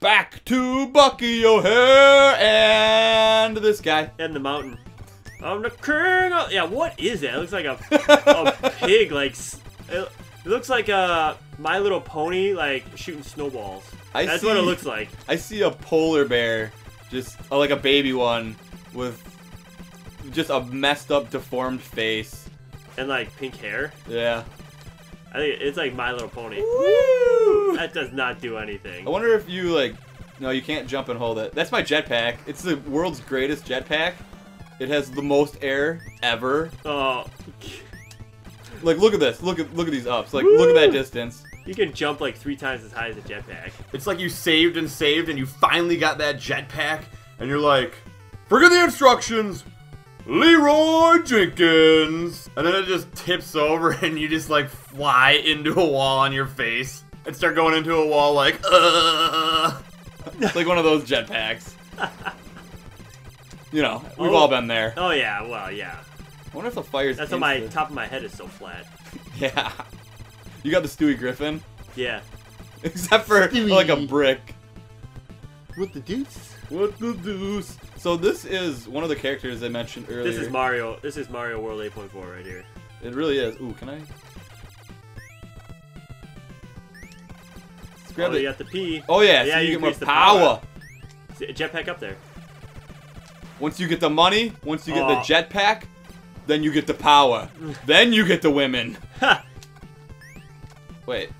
Back to Bucky O'Hare and this guy. And the mountain. I'm the king of... Yeah, what is that? It looks like a, a pig, like... It looks like a My Little Pony, like, shooting snowballs. That's what it looks like. I see a polar bear, just, like a baby one, with just a messed up, deformed face. And, like, pink hair? Yeah. I think it's like My Little Pony. Woo! That does not do anything. I wonder if you, like... No, you can't jump and hold it. That's my jetpack. It's the world's greatest jetpack. It has the most air ever. Oh. Like, look at this. Look at these ups. Like, Woo! Look at that distance. You can jump, like, 3 times as high as a jetpack. It's like you saved and you finally got that jetpack. And you're like, forget the instructions. Leroy Jenkins! And then it just tips over and you just like fly into a wall on your face and start going into a wall like, like one of those jetpacks. You know, we've all been there. Oh yeah, well yeah. I wonder if the fire's That's why my top of my head is so flat. Yeah. You got the Stewie Griffin? Yeah. Except for Stewie. Like a brick. What the deuce? What the deuce? So this is one of the characters I mentioned earlier. This is Mario. This is Mario World 8.4 right here. It really is. Ooh, can I? Let's grab it. You got the P. Oh yeah, yeah, so you get more power. Jetpack up there. Once you get the money, once you get the jetpack, then you get the power. Then you get the women. Wait.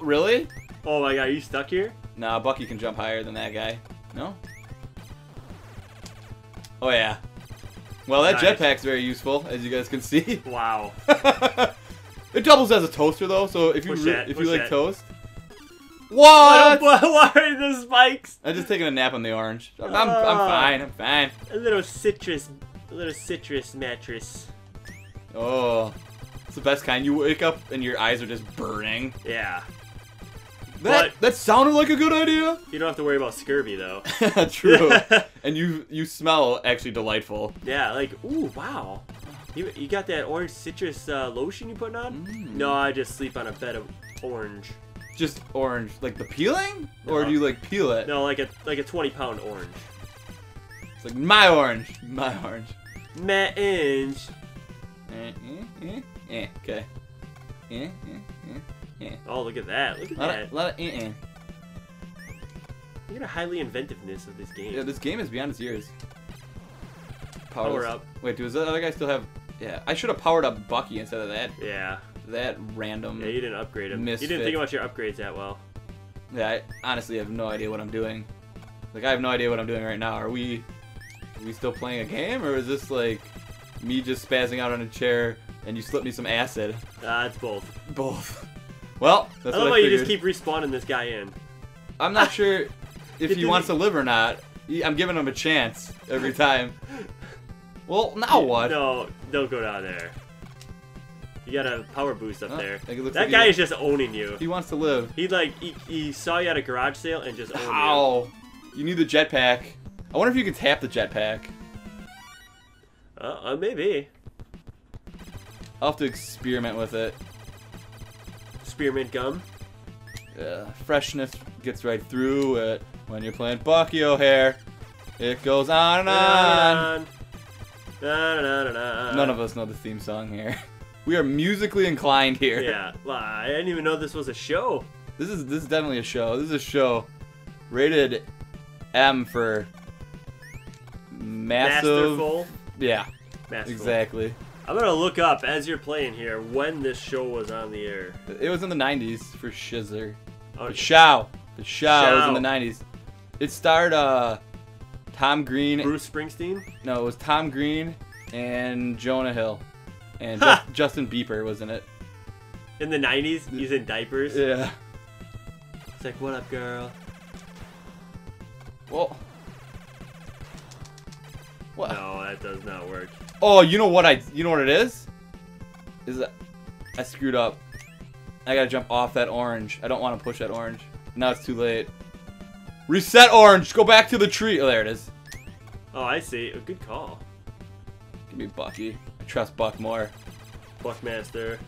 Really? Oh my god, are you stuck here? Nah, Bucky can jump higher than that guy. No? Oh yeah. Well, that jetpack's very useful, as you guys can see. Wow. It doubles as a toaster though, so if you like toast. What? Why are the spikes? I'm just taking a nap on the orange. I'm fine. I'm fine. A little citrus mattress. Oh, it's the best kind. You wake up and your eyes are just burning. Yeah. That sounded like a good idea. You don't have to worry about scurvy though. True. And you smell actually delightful. Yeah, like ooh wow, you got that orange citrus lotion you putting on? Mm. No, I just sleep on a bed of orange. Just orange, like the peeling, no. Or do you like peel it? No, like a 20-pound orange. It's like my orange. Okay. Oh, look at that. Look at that. A lot of Look at the highly inventiveness of this game. Yeah, this game is beyond its years. Power up. Wait, does that other guy still have... Yeah, I should have powered up Bucky instead of that. Yeah. That random... Yeah, you didn't upgrade him. Misfit. You didn't think about your upgrades that well. Yeah, I honestly have no idea what I'm doing. Like, I have no idea what I'm doing right now. Are we still playing a game? Or is this, like, me just spazzing out on a chair and you slipped me some acid? It's both. Both. Well, that's I love how you just keep respawning this guy in. I'm not sure if he wants to live or not. I'm giving him a chance every time. Well, now what? No, don't go down there. You got a power boost up there. That like guy is just owning you. He wants to live. He saw you at a garage sale and just owned you. You need the jetpack. I wonder if you can tap the jetpack. Maybe. I'll have to experiment with it. Spearmint gum. Yeah, freshness gets right through it when you're playing Bucky O'Hare. It goes on and on. None of us know the theme song here. We are musically inclined here. Yeah, I didn't even know this was a show. This is definitely a show. This is a show rated M for massive. Masterful. Yeah. Masterful. Exactly. I'm gonna look up, as you're playing here, when this show was on the air. It was in the 90s, for shizzler. Oh, The show was in the 90s. It starred, Tom Green... Bruce Springsteen? No, it was Tom Green and Jonah Hill. And Justin Bieber was in it. In the 90s? He's in diapers? Yeah. It's like, what up, girl? Whoa. What? No, that does not work. Oh, you know what it is? I screwed up. I gotta jump off that orange. I don't want to push that orange. Now it's too late. Reset orange. Go back to the tree. Oh, there it is. Oh, I see. Oh, good call. Give me Bucky. I trust Buck more. Buckmaster.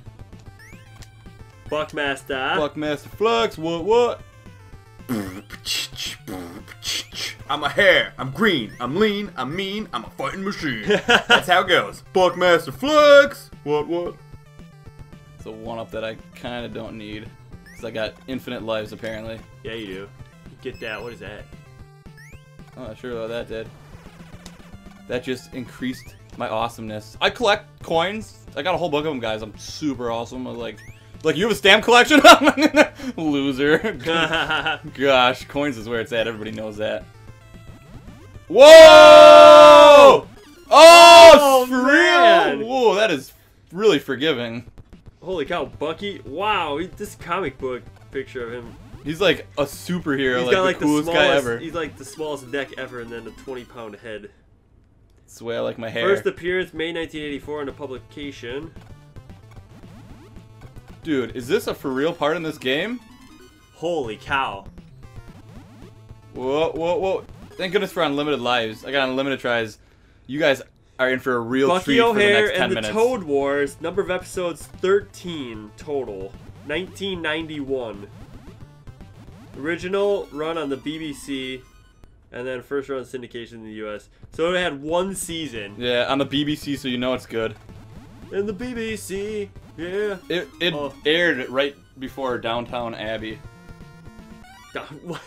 Buckmaster. Buckmaster Flux, what? I'm a hare, I'm green, I'm lean, I'm mean, I'm a fighting machine. That's how it goes. Buckmaster Flux! What? It's a one-up that I kinda don't need. Cause I got infinite lives apparently. Yeah you do. Get that, what is that? I'm not sure what that did. That just increased my awesomeness. I collect coins. I got a whole bunch of them guys, I'm super awesome. I was like, you have a stamp collection? Loser. Gosh, coins is where it's at. Everybody knows that. Whoa! Oh, for real! Whoa, that is really forgiving. Holy cow, Bucky. Wow, this comic book picture of him. He's like a superhero, he's like, got, like the coolest guy ever. He's like the smallest neck ever and then a 20-pound head. That's the way I like my hair. First appearance, May 1984 in a publication. Dude, is this a for real part in this game? Holy cow. Whoa. Thank goodness for unlimited lives. I got unlimited tries. You guys are in for a real treat for the next 10 minutes. Bucky O'Hare and the Toad Wars, number of episodes 13 total. 1991. Original run on the BBC, and then first run syndication in the US. So it had one season. Yeah, on the BBC, so you know it's good. And the BBC... Yeah. It aired right before Downton Abbey. What?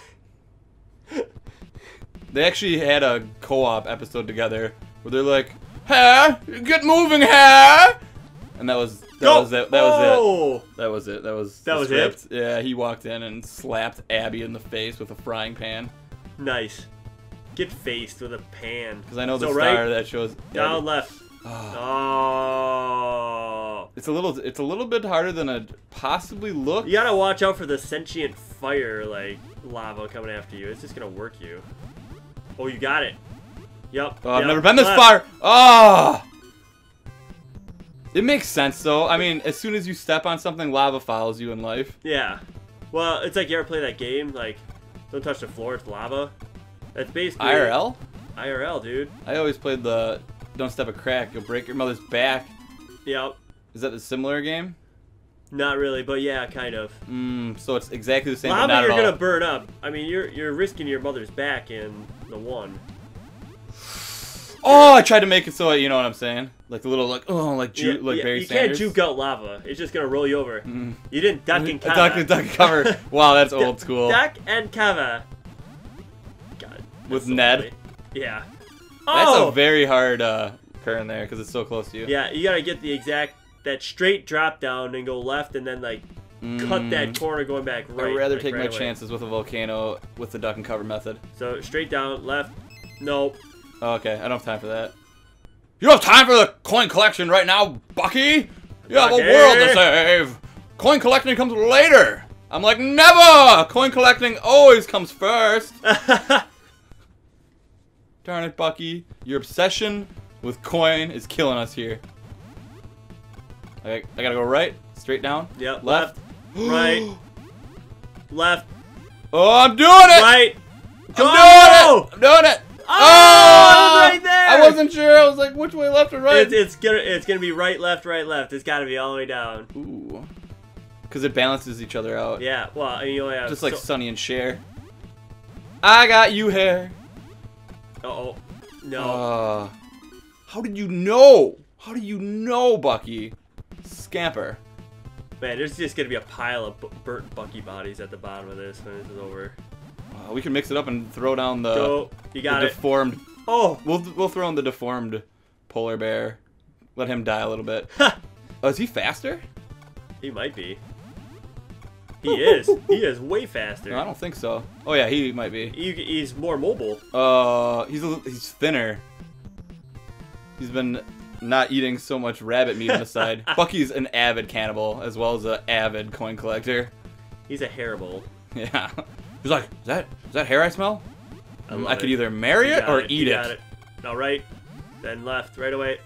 They actually had a co-op episode together where they're like, "Hey, get moving, hey!" And that was it. Yeah, he walked in and slapped Abby in the face with a frying pan. Nice. Get faced with a pan. Because I know the star right? That shows. Down left. Oh. It's a little bit harder than I'd possibly look. You gotta watch out for the sentient fire, like lava coming after you. It's just gonna work you. Oh, you got it. Yep. Oh, yep. I've never been this far. Oh. It makes sense though. I mean, as soon as you step on something, lava follows you in life. Yeah. Well, it's like you ever play that game, like don't touch the floor, it's lava. That's basically IRL. IRL, dude. I always played the. Don't step a crack, you'll break your mother's back. Yep. Is that a similar game? Not really, but yeah, kind of. So it's exactly the same. Lava, but not you're at all. Gonna burn up. I mean, you're risking your mother's back in the one. Oh, I tried to make it so you know what I'm saying, like a little like Barry Sanders. You can't juke out lava; it's just gonna roll you over. You didn't duck and cover. Duck and cover. Wow, that's old school. Duck and cover. God. With Ned. Funny. Yeah. Oh! That's a very hard turn there because it's so close to you. Yeah, you gotta get the exact straight drop down and go left and then like cut that corner going back right. I'd rather take my chances with a volcano with the duck and cover method. So straight down, left. Nope. Oh, okay, I don't have time for that. You don't have time for the coin collection right now, Bucky. You have a world to save. Coin collecting comes later. I'm like never. Coin collecting always comes first. Darn it, Bucky. Your obsession with coin is killing us here. I gotta go right, straight down. Yep, left right, left. Oh, I'm doing it! Right. I'm doing it! Oh, I was right there! I wasn't sure. I was like, which way, left or right? It's gonna be right, left, right, left. It's gotta be all the way down. Ooh. Because it balances each other out. Yeah, well, you only have... Just like Sonny and Cher. I got you hair. Uh-oh. No. How did you know? How do you know, Bucky? Scamper. Man, there's just going to be a pile of burnt Bucky bodies at the bottom of this when this is over. We can mix it up and throw down the, you got the deformed... Oh! We'll throw in the deformed polar bear. Let him die a little bit. Oh, is he faster? He might be. He is. He is way faster. No, I don't think so. Oh yeah, he might be. He's more mobile. He's thinner. He's been not eating so much rabbit meat on the side. Bucky's an avid cannibal as well as an avid coin collector. He's a hairable. Yeah. He's like, is that hair I smell? I could either marry it or eat it. Got it. No, right, then left, right away.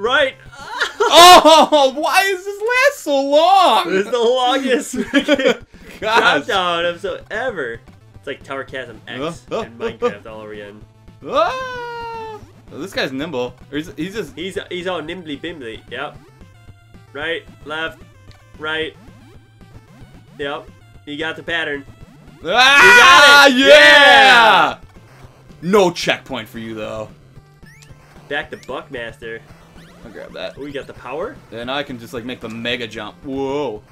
Right. Oh, why is this last so long? It's the longest countdown of so ever. It's like Tower Chasm X and Minecraft all over again. Oh, this guy's nimble. He's all nimbly bimbly. Yep. Right, left, right. Yep. You got the pattern. Ah, you got it. Yeah! No checkpoint for you, though. Back to Buckmaster. I'll grab that. Oh, you got the power? Then I can just, like, make the mega jump. Whoa.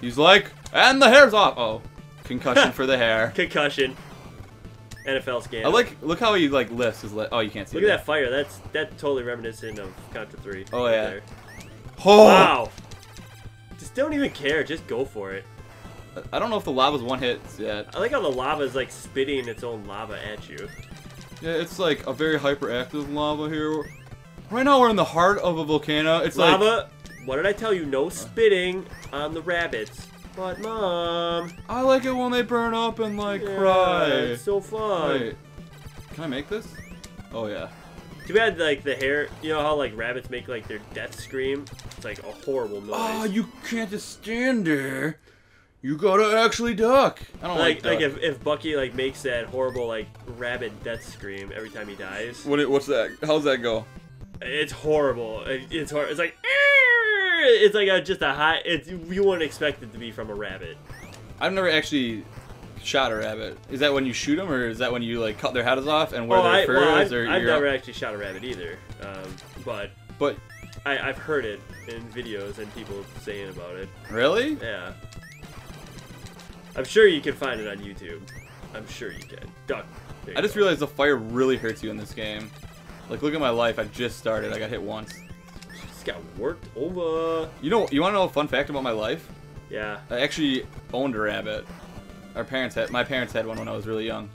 He's like, and the hair's off. Oh, concussion for the hair. Concussion. NFL scan. I like, look how he, like, lifts his leg. Oh, you can't see it. Look at that fire. That's totally reminiscent of Contra 3. Oh, yeah. There. Oh. Wow. Just don't even care. Just go for it. I don't know if the lava's one hit yet. I like how the lava's, like, spitting its own lava at you. Yeah, it's, like, a very hyperactive lava here. Right now we're in the heart of a volcano. It's lava. Like... What did I tell you? No spitting on the rabbits. But, Mom... I like it when they burn up and, like, cry. It's so fun. Wait, can I make this? Oh, yeah. Too bad, like, the hair... You know how, like, rabbits make, like, their death scream? It's, like, a horrible noise. Oh, you can't just stand there. You gotta actually duck. I don't like duck. If Bucky, like, makes that horrible, like, rabbit death scream every time he dies. What's that? How's that go? It's horrible. It's horrible. It's like... It's like just a high. You wouldn't expect it to be from a rabbit. I've never actually shot a rabbit. Is that when you shoot them, or is that when you like cut their heads off and wear their furs? Well, I've never actually shot a rabbit either. But I've heard it in videos and people saying about it. Really? Yeah. I'm sure you can find it on YouTube. I'm sure you can. Duck. I just realized the fire really hurts you in this game. Like, look at my life. I just started. I got hit once. Got worked over. You know, you want to know a fun fact about my life? Yeah. I actually owned a rabbit. My parents had one when I was really young.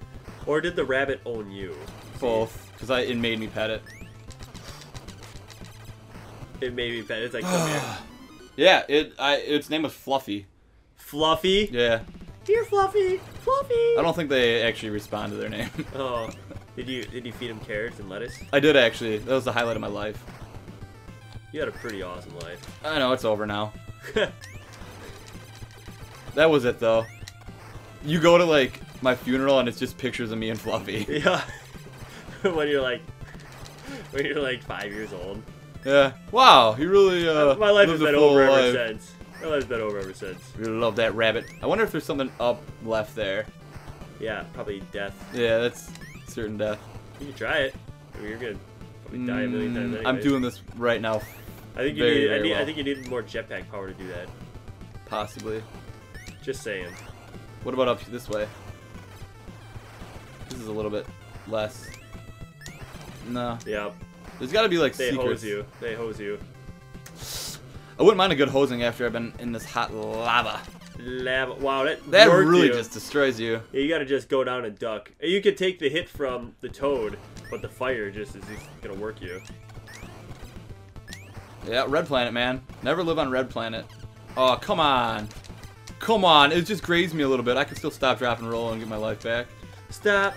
Or did the rabbit own you? Both, because it made me pet it. It made me pet it. It's like, come here. Yeah, its name was Fluffy. Fluffy? Yeah. Dear Fluffy, Fluffy. I don't think they actually respond to their name. Oh, did you feed him carrots and lettuce? I did actually. That was the highlight of my life. You had a pretty awesome life. I know, it's over now. That was it, though. You go to, like, my funeral, and it's just pictures of me and Fluffy. Yeah. when you're, like, 5 years old. Yeah. Wow, he really, my life has been over ever since. My life's been over ever since. Really love that rabbit. I wonder if there's something up left there. Yeah, probably death. Yeah, that's certain death. You can try it. I mean, you're good. Probably die a million times anyways. I'm doing this right now. I think you need more jetpack power to do that. Possibly. Just saying. What about up this way? This is a little bit less. No. Yeah. There's got to be like secrets. They hose you. They hose you. I wouldn't mind a good hosing after I've been in this hot lava. Lava. Wow, that really just destroys you. Yeah, you got to just go down and duck. You could take the hit from the toad, but the fire just is gonna work you. Yeah, Red Planet, man. Never live on Red Planet. Oh, come on. Come on. It just grazed me a little bit. I can still stop, drop, and roll and get my life back. Stop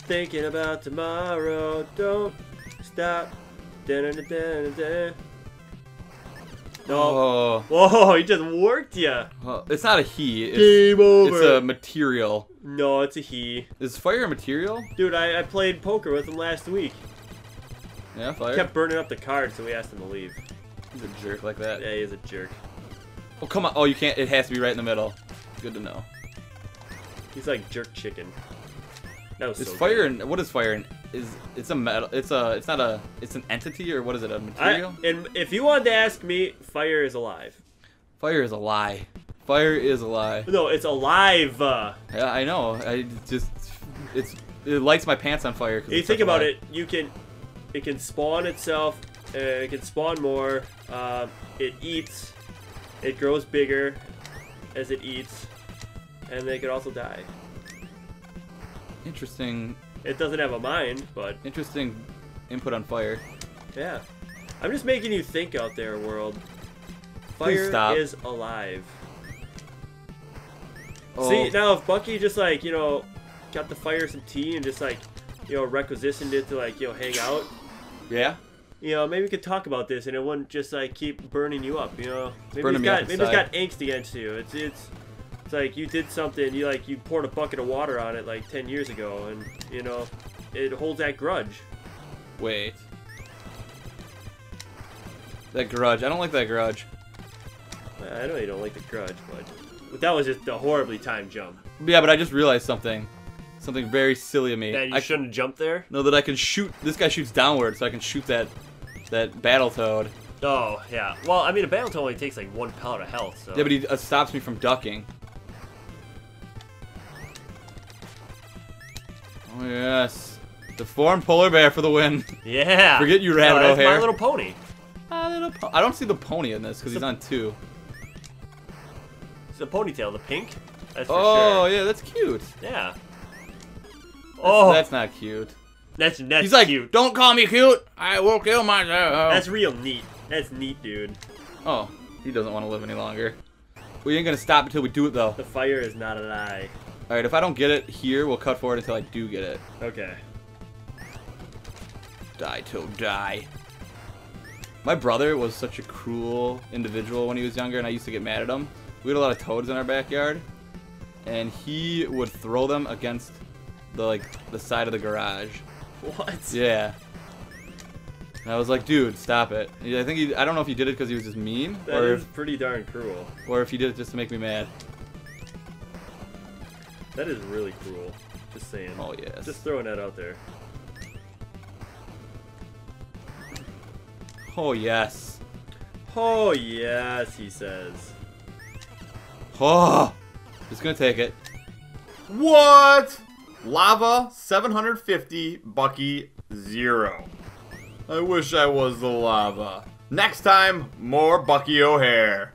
thinking about tomorrow. Don't stop. Da-da-da-da-da-da. No. Whoa. Whoa, he just worked ya. It's not a he. It's, game over. It's a material. No, it's a he. Is fire a material? Dude, I played poker with him last week. Yeah, fire. He kept burning up the card, so we asked him to leave. He's a jerk like that. Yeah, he is a jerk. Oh, come on. Oh, you can't. It has to be right in the middle. Good to know. He's like jerk chicken. That was what is fire? It's a metal. It's not a. It's an entity, or what is it? A material? And if you wanted to ask me, fire is alive. Fire is a lie. Fire is a lie. No, it's alive. Yeah, I know. It lights my pants on fire. If you think about it, you can. It can spawn itself, it can spawn more, it eats, it grows bigger as it eats, and they could also die. Interesting. It doesn't have a mind, but... Interesting input on fire. Yeah. I'm just making you think out there, world. Fire is alive. Oh. See, now if Bucky just like, you know, got the fire some tea and just like, you know, requisitioned it to like, you know, hang out. Yeah. You know, maybe we could talk about this, and it wouldn't just like keep burning you up. You know, maybe it's got angst against you. It's like you did something. You like you poured a bucket of water on it like 10 years ago, and you know, it holds that grudge. Wait, that grudge. I don't like that grudge. I know you don't like The Grudge, but that was just a horribly timed jump. Yeah, but I just realized something. Something very silly of me. That you shouldn't jump there? No, that I can shoot. This guy shoots downward, so I can shoot that battle toad. Oh, yeah. Well, I mean, a battle toad only takes like 1 pound of health, so... Yeah, but he stops me from ducking. Oh, yes. Deformed polar bear for the win. Yeah. Forget you, Rabbit O'Hare. That's My Little Pony. I don't see the pony in this, because he's on 2. It's a ponytail, the pink. That's for sure. Yeah, that's cute. Yeah. That's not cute. That's he's like, cute. Don't call me cute. I will kill myself. That's real neat. That's neat, dude. Oh, he doesn't want to live any longer. We ain't gonna stop until we do it, though. The fire is not a lie. All right, if I don't get it here, we'll cut forward until I do get it. Okay. Die till die. My brother was such a cruel individual when he was younger, and I used to get mad at him. We had a lot of toads in our backyard, and he would throw them against the side of the garage. What? Yeah. And I was like, dude, stop it. I think I don't know if he did it because he was just mean. That is pretty darn cruel. Or if he did it just to make me mad. That is really cruel. Just saying. Oh yes. Just throwing that out there. Oh yes. Oh yes, he says. Oh, just gonna take it. What? Lava 750, Bucky 0. I wish I was the lava. Next time, more Bucky O'Hare.